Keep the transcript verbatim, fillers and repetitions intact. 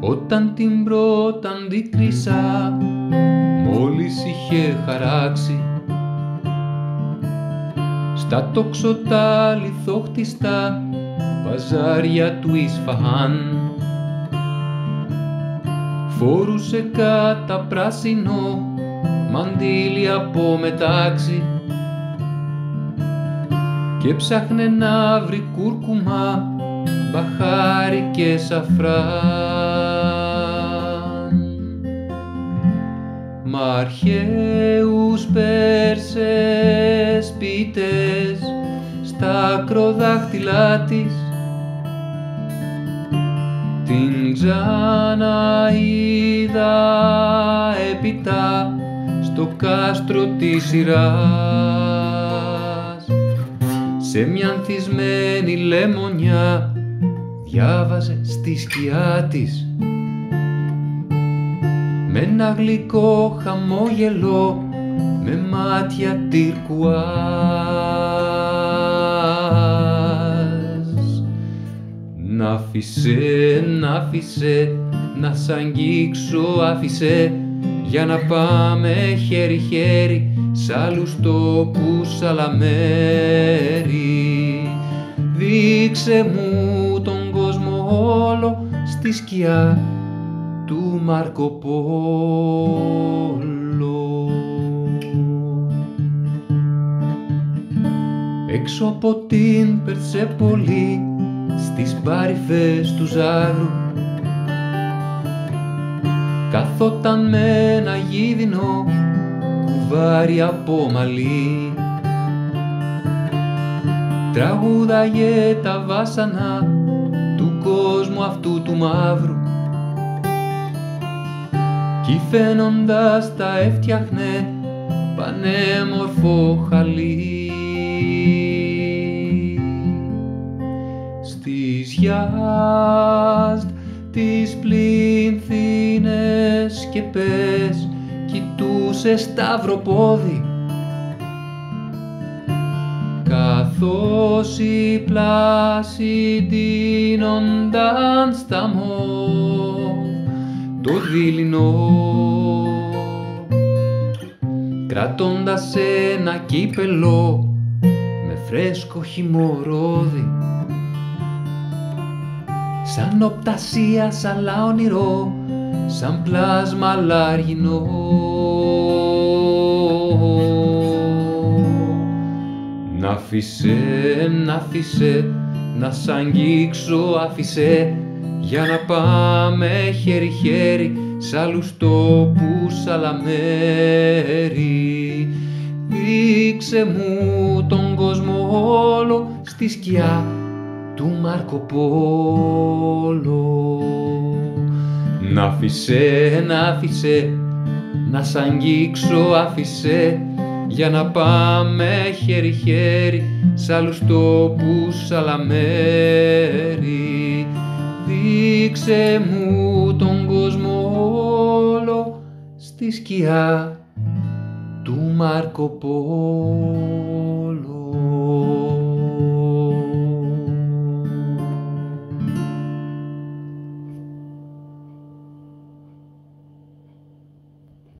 Όταν την πρώτα αντικρίσα, μόλις είχε χαράξει, στα τοξωτά λιθόχτιστα παζάρια του Ισφαχάν, φόρουσε κατά πράσινο μαντήλι από μετάξι και ψάχνε να βρει κούρκουμα, μπαχάρι και σαφράν. Μ' αρχαίους Πέρσες πίτες στα ακροδάχτυλά της την ξαναείδα έπειτα στο κάστρο της Σιράζ. Σε μια ανθισμένη λεμονιά διάβαζε στη σκιά της με ένα γλυκό χαμόγελο με μάτια τυρκουάζ. Ναφισέ, ναφισέ, να σ' αγγίξω άφησε, για να πάμε χέρι-χέρι σ' άλλους τόπους, άλλα μέρη. Δείξε μου τον κόσμο όλο στη σκιά του Μάρκο Πόλο. Έξω από την Περσέπολη, στις παρυφές του Ζάγρου, καθόταν με ένα γίδινο κουβάρι από μαλλί, τραγούδαγε τα βάσανα του κόσμου αυτού του μαύρου κι φαίνοντας τα έφτιαχνε πανέμορφο χαλί. Στις Γιαζντ τις πλυνθήνες και πες κοιτούσε σταυροπόδι, καθώς οι πλάσοι ντύνονταν στα μοβ το δειλινό, κρατώντας ένα κύπελο με φρέσκο χυμωρόδι, σαν οπτασία, σαν όνειρο, σαν πλάσμα λαργινό. Ναφισέ, ναφισέ, να σ' αγγίξω άφησε, για να πάμε χέρι-χέρι σ' άλλους τόπους, άλλα μέρη. Δείξε μου τον κόσμο όλο στη σκιά του Μάρκο Πόλο. Ναφισέ, ναφισέ, να σ' αγγίξω άφησε, για να πάμε χέρι-χέρι σ' άλλους τόπους, άλλα μέρη. Δείξε μου τον κόσμο όλο στη σκιά του Μάρκο Πόλο.